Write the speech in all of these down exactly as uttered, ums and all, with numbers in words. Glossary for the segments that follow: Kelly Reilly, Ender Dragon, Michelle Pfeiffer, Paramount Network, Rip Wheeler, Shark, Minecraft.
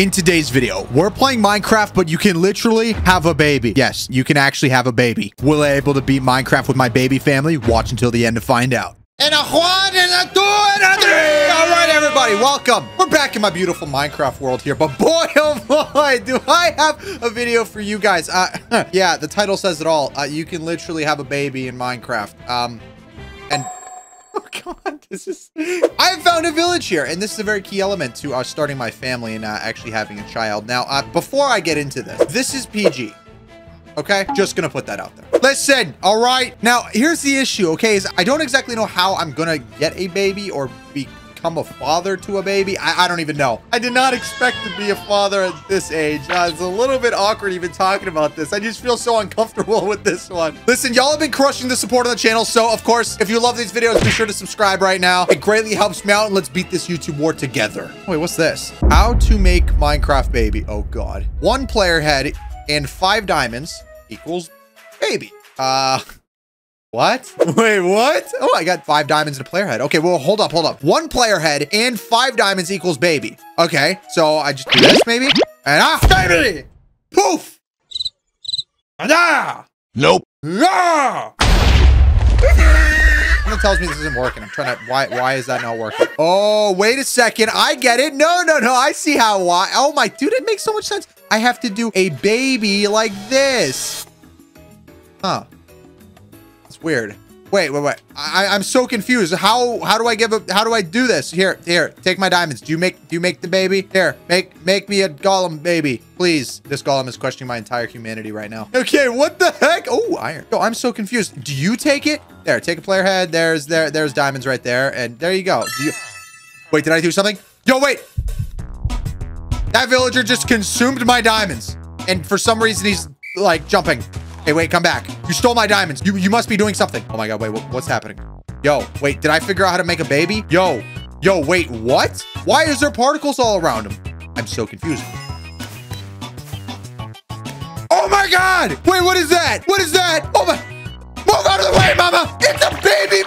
in today's video. We're playing Minecraft, but you can literally have a baby. Yes, you can actually have a baby. Will I be able to beat Minecraft with my baby family? Watch until the end to find out. And a Juan and a two and a three. All right, everybody, welcome. We're back in my beautiful Minecraft world here, but boy, oh boy, do I have a video for you guys. Uh, yeah, the title says it all. Uh, you can literally have a baby in Minecraft. Um, and oh God, this is, I found a village here, and this is a very key element to uh, starting my family and uh, actually having a child. Now, uh, before I get into this, this is P G. Okay, just gonna put that out there. Listen, all right, now here's the issue, okay, is I don't exactly know how I'm gonna get a baby or become a father to a baby. I, I don't even know. I did not expect to be a father at this age. Uh, it's a little bit awkward even talking about this. I just feel so uncomfortable with this one. Listen, y'all have been crushing the support on the channel, so of course, if you love these videos, be sure to subscribe right now. It greatly helps me out, and let's beat this YouTube war together. Wait, what's this? How to make Minecraft baby. Oh God. One player head and five diamonds equals baby. Uh, what? Wait, what? Oh, I got five diamonds in a player head. Okay, well, hold up, hold up. One player head and five diamonds equals baby. Okay, so I just do this maybe. And ah, baby! Poof! And ah! Nope. Ah! Someone tells me this isn't working. I'm trying to, why, why is that not working? Oh, wait a second. I get it. No, no, no. I see how, why. Oh my, dude, it makes so much sense. I have to do a baby like this. Huh. That's weird. Wait, wait, wait. I, I'm so confused. How how do I give a how do I do this? Here, here, take my diamonds. Do you make do you make the baby? Here, make make me a golem baby. Please. This golem is questioning my entire humanity right now. Okay, what the heck? Oh, iron. Yo, I'm so confused. Do you take it? There, take a player head. There's there, there's diamonds right there. And there you go. Do you wait, did I do something? Yo, wait! That villager just consumed my diamonds. And for some reason, he's like jumping. Hey, wait, come back. You stole my diamonds. You you must be doing something. Oh my God, wait, what's happening? Yo, wait, did I figure out how to make a baby? Yo, yo, wait, what? Why is there particles all around him? I'm so confused. Oh my God! Wait, what is that? What is that? Oh my, move out of the way, mama! It's a baby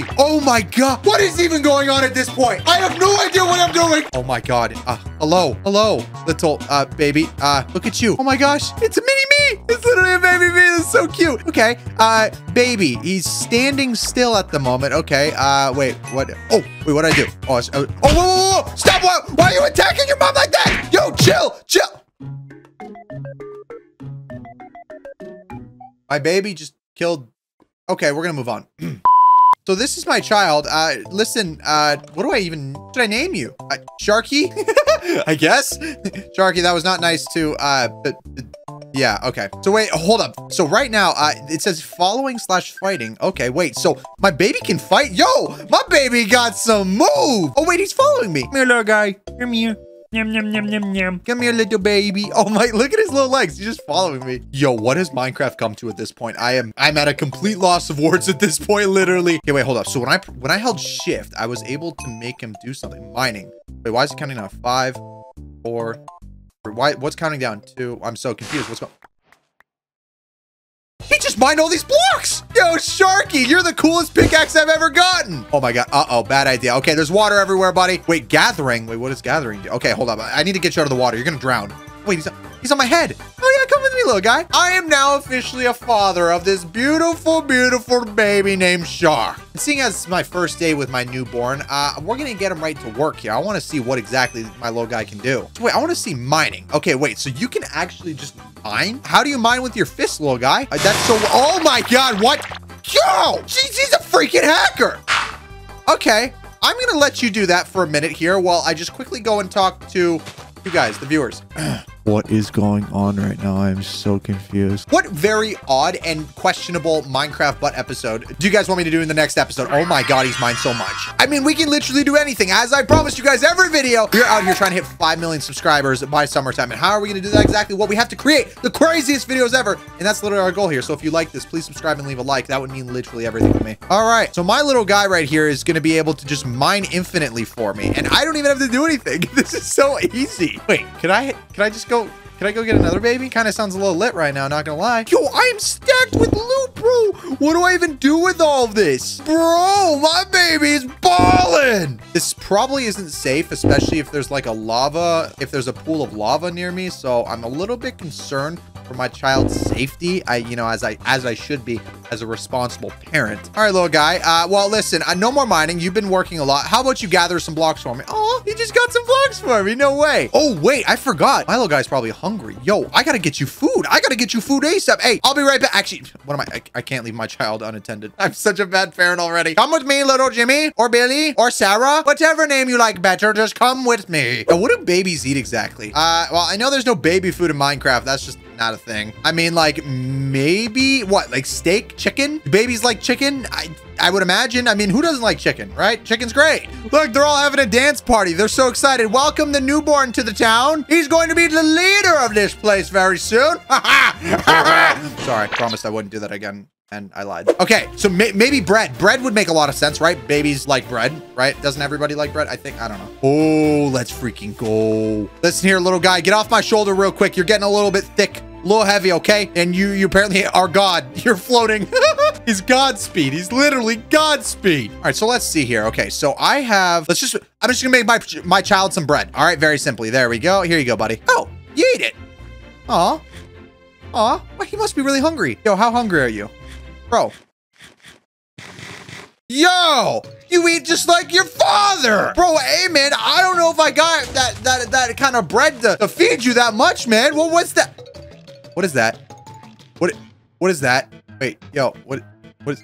me! Oh my God, what is even going on at this point? I have no idea what I'm doing. Oh my God, uh, hello, hello, little uh, baby. Uh, look at you. Oh my gosh, it's a mini me. It's literally a baby me. It's so cute. Okay. Uh, baby. He's standing still at the moment. Okay. Uh, wait. What? Oh, wait. What did I do? Oh, it's, oh, whoa, whoa, whoa. Stop. Why, why are you attacking your mom like that? Yo, chill. Chill. My baby just killed. Okay. We're going to move on. So this is my child. Uh, listen, uh, what do I even, what should I name you? Uh, Sharky? I guess. Sharky, that was not nice to, uh, but, yeah, okay. So wait, hold up. So right now, uh, it says following slash fighting. Okay, wait, so my baby can fight? Yo, my baby got some move. Oh wait, he's following me. Come here, little guy. Come here. Yum, yum, yum, yum, yum. Come here, little baby. Oh my, look at his little legs. He's just following me. Yo, what has Minecraft come to at this point? I am, I'm at a complete loss of words at this point, literally. Okay, wait, hold up. So when I, when I held shift, I was able to make him do something. Mining. Wait, why is it counting down? Five, four, three. Why, what's counting down? Two. I'm so confused. What's going on? He just mined all these blocks. Yo, Sharky, you're the coolest pickaxe I've ever gotten. Oh my God. Uh-oh, bad idea. Okay, there's water everywhere, buddy. Wait, gathering. Wait, what is gathering do? Okay, hold up. I need to get you out of the water. You're gonna drown. Wait, he's on, he's on my head. Oh yeah, come with me, little guy. I am now officially a father of this beautiful, beautiful baby named Shark. And seeing as it's my first day with my newborn, uh, we're gonna get him right to work here. I wanna see what exactly my little guy can do. So wait, I wanna see mining. Okay, wait, so you can actually just mine? How do you mine with your fist, little guy? Uh, that's so, oh my God, what? Yo, geez, he's a freaking hacker. Okay, I'm gonna let you do that for a minute here while I just quickly go and talk to you guys, the viewers. What is going on right now? I'm so confused. What very odd and questionable Minecraft butt episode do you guys want me to do in the next episode? Oh my God, he's mine so much. I mean, we can literally do anything. As I promised you guys every video, we're out here trying to hit five million subscribers by summertime. And how are we gonna do that exactly? Well, we have to create the craziest videos ever. And that's literally our goal here. So if you like this, please subscribe and leave a like. That would mean literally everything to me. All right, so my little guy right here is gonna be able to just mine infinitely for me. And I don't even have to do anything. This is so easy. Wait, can I, can I just go? Can I go get another baby? Kind of sounds a little lit right now, not gonna lie. Yo, I am stacked with loot, bro. What do I even do with all of this? Bro, my baby's ballin'. This probably isn't safe, especially if there's like a lava, if there's a pool of lava near me. So I'm a little bit concerned for my child's safety. I, you know, as I as I should be as a responsible parent. All right, little guy. Uh, well, listen, uh, no more mining. You've been working a lot. How about you gather some blocks for me? Oh, you just got some blocks for me. No way. Oh, wait, I forgot. My little guy's probably hungry. Yo, I gotta get you food. I gotta get you food ASAP. Hey, I'll be right back. Actually, what am I? I, I can't leave my child unattended. I'm such a bad parent already. Come with me, little Jimmy or Billy or Sarah, whatever name you like better. Just come with me. Now, what do babies eat exactly? Uh, well, I know there's no baby food in Minecraft. That's just not a thing. I mean, like maybe what, like steak, chicken? Do babies like chicken? I I would imagine. I mean, who doesn't like chicken, right? Chicken's great. Look, they're all having a dance party. They're so excited. Welcome the newborn to the town. He's going to be the leader of this place very soon. Sorry, I promised I wouldn't do that again. And I lied. Okay, so may maybe bread. Bread would make a lot of sense, right? Babies like bread, right? Doesn't everybody like bread? I think, I don't know. Oh, let's freaking go. Listen here, little guy. Get off my shoulder real quick. You're getting a little bit thick, a little heavy, okay? And you, you apparently are God. You're floating. He's Godspeed. He's literally Godspeed. All right, so let's see here. Okay, so I have, let's just, I'm just gonna make my, my child some bread. All right, very simply. There we go. Here you go, buddy. Oh, you ate it. Aw. Aw. Well, he must be really hungry. Yo, how hungry are you? Bro. Yo, you eat just like your father. Bro, hey man, I don't know if I got that that that kind of bread to, to feed you that much, man. Well, what's that? What is that? What what is that? Wait, yo, what what is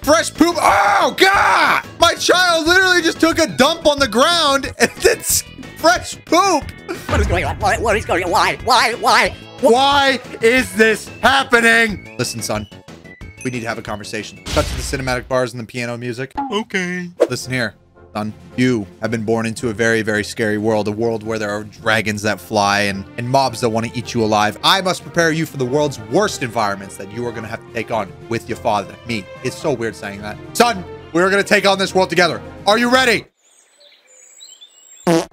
fresh poop? Oh God! My child literally just took a dump on the ground and it's fresh poop. What is going on? What, what is going on? Why? Why? Why? What? Why is this happening? Listen, son. We need to have a conversation. Cut to the cinematic bars and the piano music. Okay. Listen here, son. You have been born into a very, very scary world. A world where there are dragons that fly and, and mobs that want to eat you alive. I must prepare you for the world's worst environments that you are going to have to take on with your father. Me. It's so weird saying that. Son, we're going to take on this world together. Are you ready?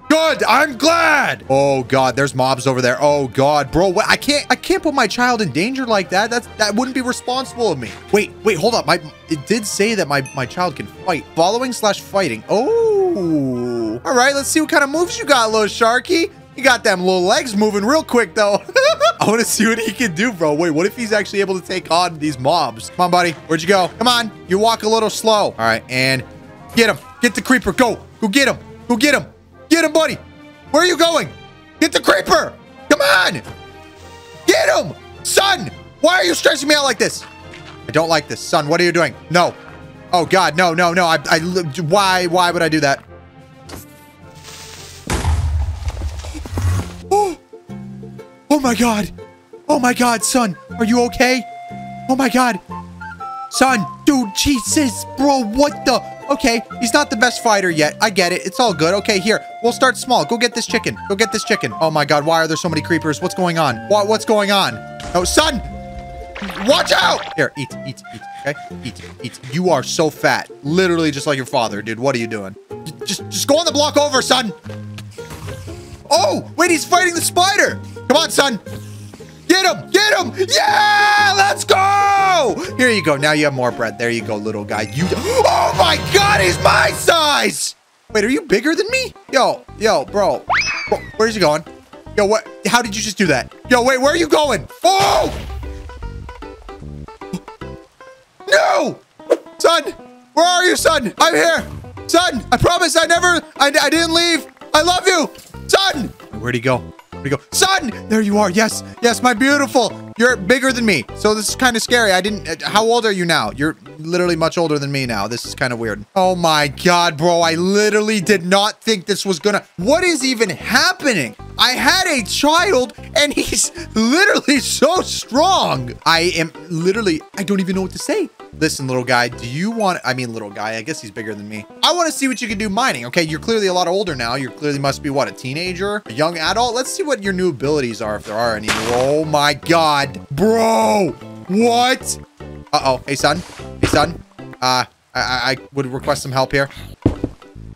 Good, I'm glad. Oh God, there's mobs over there. Oh God, bro, what? I can't, I can't put my child in danger like that. That's, that wouldn't be responsible of me. Wait, wait, hold up. My, it did say that my, my child can fight. Following slash fighting. Oh, all right. Let's see what kind of moves you got, little Sharky. You got them little legs moving real quick though. I want to see what he can do, bro. Wait, what if he's actually able to take on these mobs? Come on, buddy. Where'd you go? Come on. You walk a little slow. All right, and get him. Get the creeper. Go, go get him. Go get him. Get him, buddy. Where are you going? Get the creeper. Come on. Get him. Son, why are you stressing me out like this? I don't like this. Son, what are you doing? No. Oh, God. No, no, no. I, I, why, why would I do that? Oh, oh my God. Oh, my God, son. Are you okay? Oh, my God. Son, dude, Jesus, bro, what the... Okay, he's not the best fighter yet. I get it. It's all good. Okay, here. We'll start small. Go get this chicken. Go get this chicken. Oh my God, why are there so many creepers? What's going on? What, what's going on? Oh, son! Watch out! Here, eat, eat, eat, okay? Eat, eat. You are so fat. Literally just like your father, dude. What are you doing? Just, just go on the block over, son! Oh, wait, he's fighting the spider! Come on, son! Get him! Get him! Yeah! Let's go! Here you go. Now you have more bread. There you go, little guy. You. Oh my God! He's my size! Wait, are you bigger than me? Yo, yo, bro. Bro, where's he going? Yo, what? How did you just do that? Yo, wait, where are you going? Oh! No! Son! Where are you, son? I'm here! Son! I promise I never... I, I didn't leave! I love you! Son! Where'd he go? We go, son, there you are. Yes, yes, my beautiful. You're bigger than me. So this is kind of scary. I didn't, uh, how old are you now? You're literally much older than me now. This is kind of weird. Oh my God, bro. I literally did not think this was gonna, what is even happening? I had a child and he's literally so strong. I am literally, I don't even know what to say. Listen, little guy, do you want, I mean, little guy, I guess he's bigger than me. I want to see what you can do mining. Okay, you're clearly a lot older now. You're clearly must be, what, a teenager? A young adult? Let's see what your new abilities are, if there are any. Oh my God, bro, what? Uh-oh, hey son, hey son, uh, I, I, I would request some help here.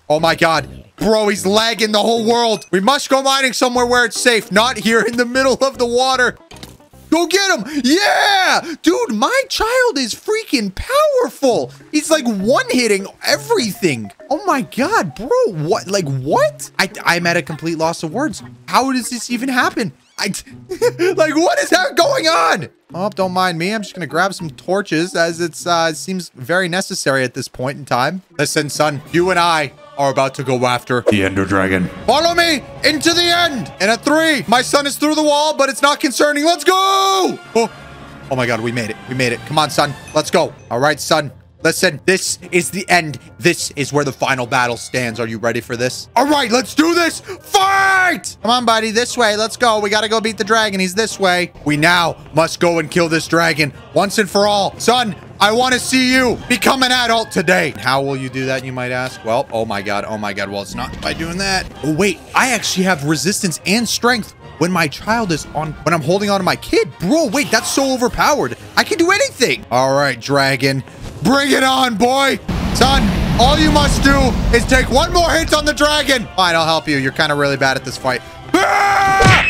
Oh my God, Bro, he's lagging the whole world. We must go mining somewhere where it's safe, not here in the middle of the water. Go get him. Yeah, dude, my child is freaking powerful. He's like one-hitting everything. Oh my God, bro, what, like what? I, I'm at a complete loss of words. How does this even happen? I, like, what is that going on? Oh, don't mind me. I'm just going to grab some torches as it uh, seems very necessary at this point in time. Listen, son, you and I are about to go after the Ender Dragon. Follow me into the end. And at three, my son is through the wall, but it's not concerning. Let's go. Oh, oh my God, we made it. We made it. Come on, son. Let's go. All right, son. Listen, this is the end. This is where the final battle stands. Are you ready for this? All right, let's do this. Fight! Come on, buddy. This way. Let's go. We got to go beat the dragon. He's this way. We now must go and kill this dragon once and for all. Son, I want to see you become an adult today. How will you do that, you might ask? Well, oh my God. Oh my God. Well, it's not by doing that. Oh, wait. I actually have resistance and strength when my child is on, when I'm holding on to my kid. Bro, wait. That's so overpowered. I can do anything. All right, dragon. Bring it on, boy. Son, all you must do is take one more hit on the dragon. Fine, I'll help you. You're kind of really bad at this fight. Ah!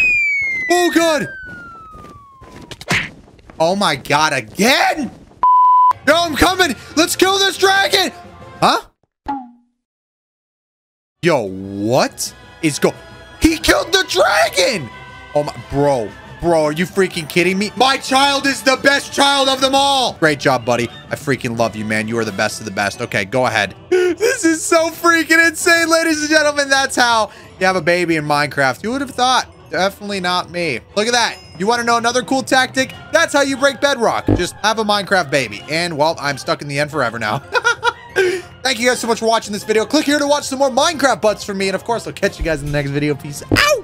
Oh, God. Oh, my God, again? No, I'm coming. Let's kill this dragon. Huh? Yo, what is go? He killed the dragon. Oh, my, bro. Bro, are you freaking kidding me? My child is the best child of them all. Great job, buddy. I freaking love you, man. You are the best of the best. Okay, go ahead. This is so freaking insane, ladies and gentlemen. That's how you have a baby in Minecraft. Who would have thought? Definitely not me. Look at that. You want to know another cool tactic? That's how you break bedrock. Just have a Minecraft baby. And, well, I'm stuck in the end forever now. Thank you guys so much for watching this video. Click here to watch some more Minecraft butts from me. And, of course, I'll catch you guys in the next video. Peace out.